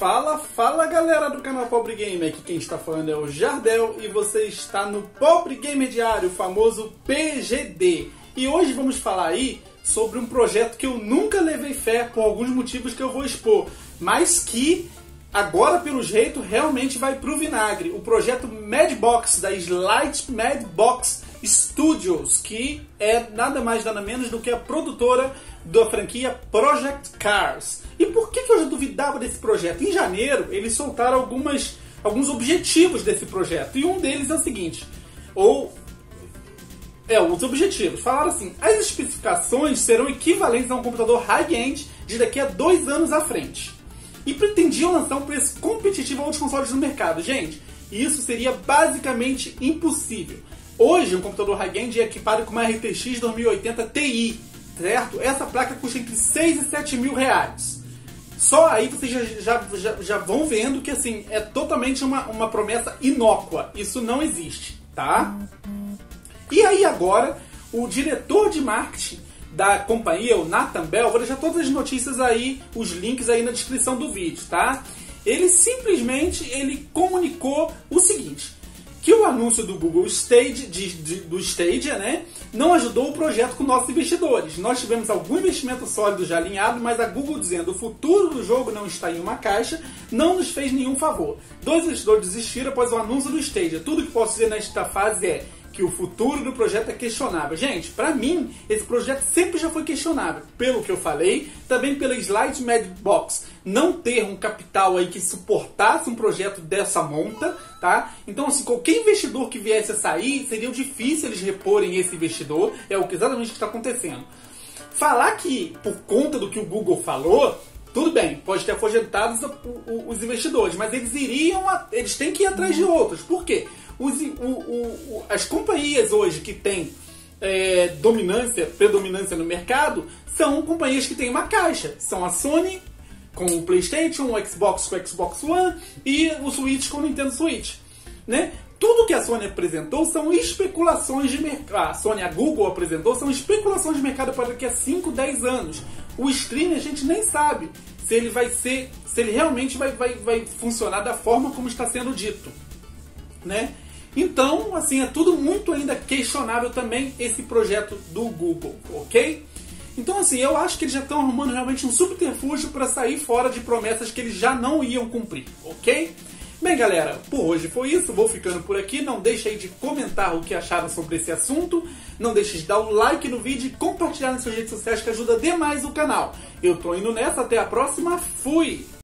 Fala galera do canal Pobre Gamer, aqui quem está falando é o Jardel e você está no Pobre Gamer Diário, o famoso PGD. E hoje vamos falar aí sobre um projeto que eu nunca levei fé por alguns motivos que eu vou expor, mas que agora pelo jeito realmente vai pro vinagre. O projeto Madbox, da Slide Madbox Studios, que é nada mais nada menos do que a produtora da franquia Project Cars. E por que eu já duvidava desse projeto? Em janeiro eles soltaram alguns objetivos desse projeto, e um deles é o seguinte, os objetivos falaram assim: as especificações serão equivalentes a um computador high-end de daqui a 2 anos à frente, e pretendiam lançar um preço competitivo a outros consoles no mercado. Gente, isso seria basicamente impossível. Hoje, um computador high-end é equipado com uma RTX 2080 Ti, certo? Essa placa custa entre 6 e 7 mil reais. Só aí vocês já vão vendo que, assim, é totalmente uma promessa inócua. Isso não existe, tá? E aí agora, o diretor de marketing da companhia, o Nathan Bell, vou deixar todas as notícias aí, os links aí na descrição do vídeo, tá? Ele simplesmente, comunicou o seguinte: que o anúncio do Google Stadia, né, não ajudou o projeto com nossos investidores. Nós tivemos algum investimento sólido já alinhado, mas a Google dizendo o futuro do jogo não está em uma caixa, não nos fez nenhum favor. 2 investidores desistiram após o anúncio do Stadia. Tudo que posso dizer nesta fase é que o futuro do projeto é questionável. Gente, pra mim, esse projeto sempre já foi questionável, pelo que eu falei, também pela Slide Madbox não ter um capital aí que suportasse um projeto dessa monta, tá? Então, assim, qualquer investidor que viesse a sair, seria difícil eles reporem esse investidor, é exatamente o que está acontecendo. Falar que, por conta do que o Google falou, tudo bem, pode ter afugentado os investidores, mas eles eles têm que ir atrás de outros. Por quê? As companhias hoje que têm predominância no mercado são companhias que têm uma caixa. São a Sony com o PlayStation, o Xbox com o Xbox One e o Switch com o Nintendo Switch, né? Tudo que a Sony apresentou são especulações de mercado. A Google apresentou são especulações de mercado para daqui a 5, 10 anos. O streaming a gente nem sabe se ele realmente vai funcionar da forma como está sendo dito, né? Então, assim, é tudo muito ainda questionável também esse projeto do Google, ok? Então, assim, eu acho que eles já estão arrumando realmente um subterfúgio para sair fora de promessas que eles já não iam cumprir, ok? Bem, galera, por hoje foi isso, vou ficando por aqui. Não deixe aí de comentar o que acharam sobre esse assunto, não deixe de dar um like no vídeo e compartilhar nas suas redes sociais, que ajuda demais o canal. Eu tô indo nessa, até a próxima, fui!